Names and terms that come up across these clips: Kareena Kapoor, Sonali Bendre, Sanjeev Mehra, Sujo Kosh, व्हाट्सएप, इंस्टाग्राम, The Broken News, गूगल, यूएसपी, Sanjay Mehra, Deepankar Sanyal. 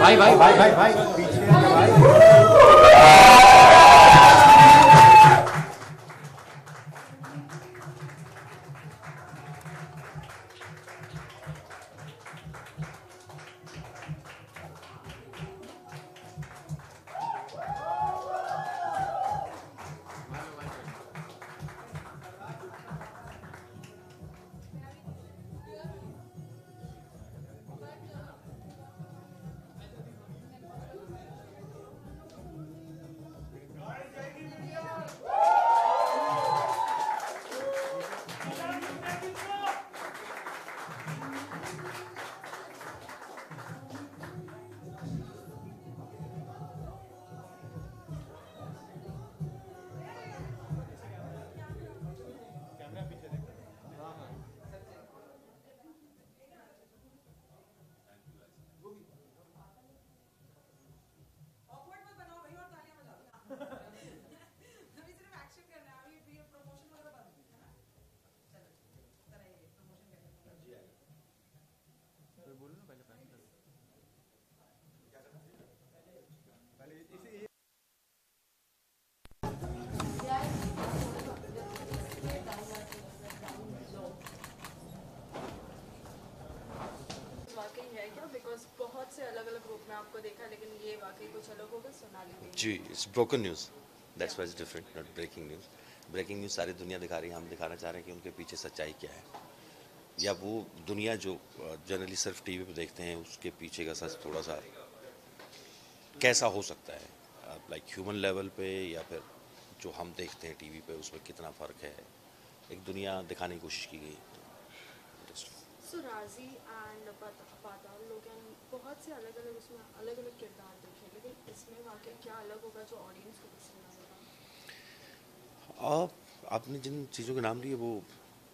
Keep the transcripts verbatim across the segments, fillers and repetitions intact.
भाई भाई भाई भाई भाई पीछे आपको देखा, लेकिन ये वाकई कुछ अलग होगा Sonali ji. It's broken news, that's why it's different, not breaking news. Breaking news सारी दुनिया दिखा रही है, हम दिखाना चाह रहे हैं कि उनके पीछे सच्चाई क्या है, या वो दुनिया जो जनरली सिर्फ टीवी पे देखते हैं उसके पीछे का सच थोड़ा सा कैसा हो सकता है, लाइक ह्यूमन लेवल पे, या फिर जो हम देखते हैं टीवी पे उसमें कितना फ़र्क है, एक दुनिया दिखाने की कोशिश की गई। So राजी एंड पाताल लोग बहुत से अलग अलग उसमें अलग अलग किरदार देखे, लेकिन इसमें वाकई क्या अलग होगा जो ऑडियंस को पसंद आएगा? आप आपने जिन चीज़ों के नाम लिए वो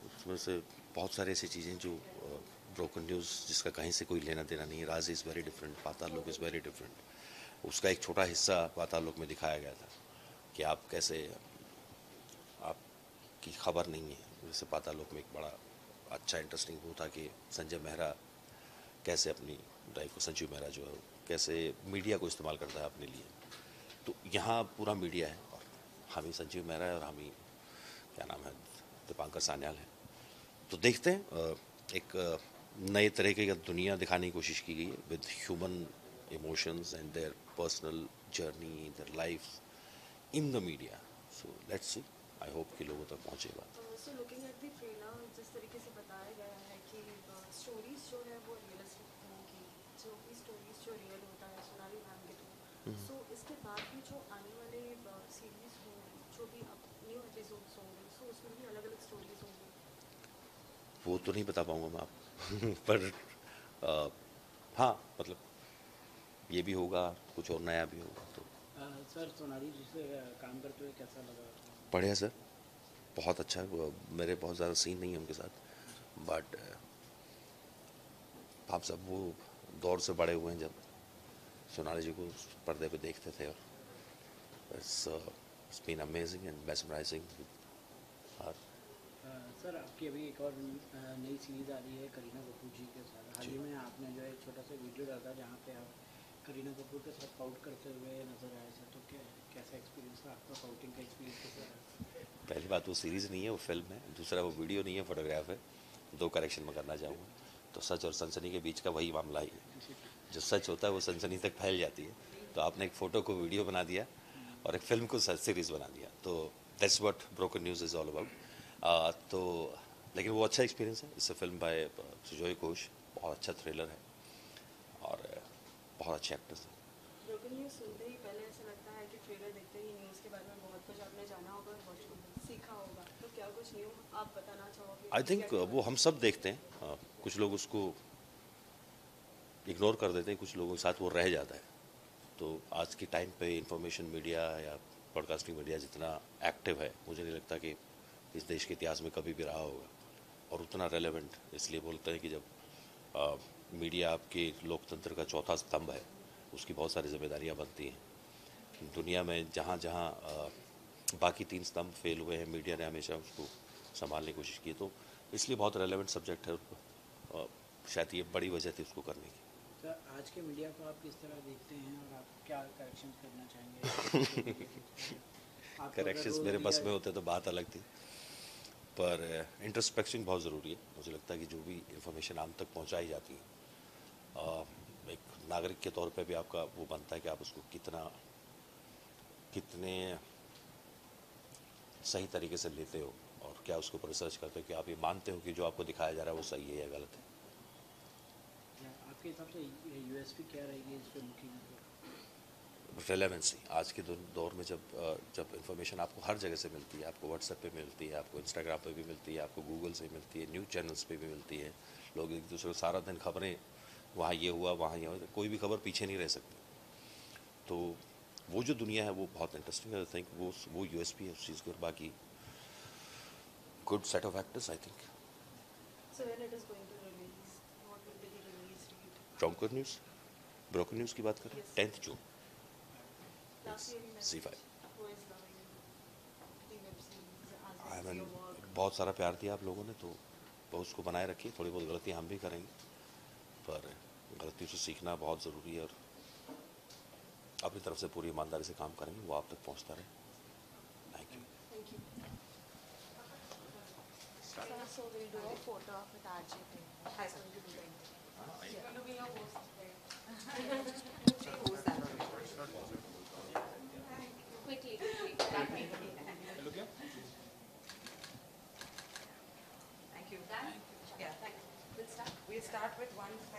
उसमें से बहुत सारी ऐसी चीज़ें जो ब्रोकन न्यूज़ जिसका कहीं से कोई लेना देना नहीं है। राजी is very different, Paatal Lok is very different. उसका एक छोटा हिस्सा पाताल लोक में दिखाया गया था कि आप कैसे, आपकी खबर नहीं है। जैसे पाताल लोक में एक बड़ा अच्छा इंटरेस्टिंग वो था कि संजय मेहरा कैसे अपनी लाइफ को, संजीव मेहरा जो है कैसे मीडिया को इस्तेमाल करता है अपने लिए। तो यहाँ पूरा मीडिया है और हम ही संजीव मेहरा है और हम ही क्या नाम है दीपांकर सान्याल है। तो देखते हैं, एक नए तरीके की दुनिया दिखाने की कोशिश की गई है with human emotions and their personal journey, their life in the media. So let's see, I hope कि लोगों तक पहुँचे बात। So looking at the trailer, जिस तरीके से बताया गया है कि स्टोरीज जो है वो रियलिस्टिक होंगी, जो भी स्टोरीज जो रियल होता है सोनाली मैम के थ्रू। सो इसके बाद भी जो आने वाले सीरीज हो, जो भी न्यू एपिसोड्स होंगे, सो उसमें भी अलग अलग स्टोरीज होंगी। वो तो नहीं बता पाऊंगा मैं आपको पर आ, हाँ मतलब ये भी होगा, कुछ और नया भी होगा। तो आ, सर सोनाली जी से काम करते हुए कैसा लगा? बढ़िया सर, बहुत अच्छा। मेरे बहुत ज़्यादा सीन नहीं है उनके साथ, बट आप सब वो दौर से बड़े हुए हैं जब सोनाली जी को पर्दे पे देखते थे। और it's been amazing and mesmerising. और सर आपकी अभी एक और नई सीरीज़ आ रही है करीना कपूर जी के साथ। हाल ही में आपने जो है छोटा सा वीडियो डाला जहाँ पे आप करीना कपूर के साथ पाउट करते हुए नजर आए थे, तो क्या कैसा एक्सपीरियंस था आपका? पाउटिंग का एक्सपीरियंस कैसा? पहली बात वो सीरीज़ नहीं है, वो फिल्म है। दूसरा वो वीडियो नहीं है, फोटोग्राफ है। दो करेक्शन में करना चाहूँगा, तो सच और सनसनी के बीच का वही मामला ही है। जो सच होता है वो सनसनी तक फैल जाती है। तो आपने एक फ़ोटो को वीडियो बना दिया और एक फ़िल्म को सीरीज़ बना दिया। तो that's what broken news is all about. तो लेकिन वो अच्छा एक्सपीरियंस है। इससे फिल्म बाय सुजो कोश, बहुत अच्छा थ्रिलर है और बहुत अच्छे एक्टर्स हैं। ब्रोकन न्यूज़ सुनते ही पहले ऐसा लगता है कि ट्रेलर देखते ही न्यूज़ के बारे में बहुत कुछ आपने जाना होगा, बहुत कुछ सीखा होगा, तो क्या कुछ न्यू आप बताना चाहोगे? आई थिंक वो हम सब देखते हैं। uh, कुछ लोग उसको इग्नोर कर देते हैं, कुछ लोगों के साथ वो रह जाता है। तो आज के टाइम पे इंफॉर्मेशन मीडिया या ब्रॉडकास्टिंग मीडिया जितना एक्टिव है, मुझे नहीं लगता कि इस देश के इतिहास में कभी भी रहा होगा। और उतना रेलेवेंट इसलिए बोलते हैं कि जब मीडिया uh, आपके लोकतंत्र का चौथा स्तंभ है, उसकी बहुत सारी जिम्मेदारियां बनती हैं। दुनिया में जहाँ जहाँ बाकी तीन स्तंभ फेल हुए हैं, मीडिया ने हमेशा उसको संभालने की कोशिश की। तो इसलिए बहुत रेलेवेंट सब्जेक्ट है, शायद ये बड़ी वजह थी उसको करने की। सर आज के मीडिया को आप किस तरह देखते हैं और आप क्या करेक्शन करना चाहेंगे? करेक्शंस मेरे बस में होते तो बात अलग थी, पर इंट्रोस्पेक्शन बहुत ज़रूरी है। मुझे लगता है कि जो भी इंफॉर्मेशन आम तक पहुंचाई जाती है, आ, एक नागरिक के तौर पे भी आपका वो बनता है कि आप उसको कितना कितने सही तरीके से लेते हो और क्या उसके ऊपर रिसर्च करते हो, कि आप ये मानते हो कि जो आपको दिखाया जा रहा है वो सही है या गलत है। आपके हिसाब से यूएसपी क्या रहेगी इस पे? मुख्य रेलेवेंसी आज के दौर में, जब जब इन्फॉर्मेशन आपको हर जगह से मिलती है, आपको व्हाट्सएप पे मिलती है, आपको इंस्टाग्राम पे भी मिलती है, आपको गूगल से मिलती है, न्यूज़ चैनल्स पे भी मिलती है, लोग एक दूसरे को सारा दिन खबरें, वहाँ ये हुआ वहाँ ये हुआ, कोई भी खबर पीछे नहीं रह सकती। तो वो जो दुनिया है वो बहुत इंटरेस्टिंग है। आई थिंक वो वो यू एस पी है उस चीज़ की, और बाकी good set of actors I think. Broken news broken news की बात करें, टेंथ जून सी फाइव। बहुत सारा प्यार दिया आप लोगों ने, तो बहुत उसको बनाए रखिए। थोड़ी बहुत गलतियाँ हम भी करेंगे, पर गलतियों से सीखना बहुत ज़रूरी है और अपनी तरफ से पूरी ईमानदारी से काम करेंगे, वो आप तक पहुँचता रहे। Thank you. Quickly, quickly. Thank you. Done? Yeah, thank you. We'll start. We'll start with one.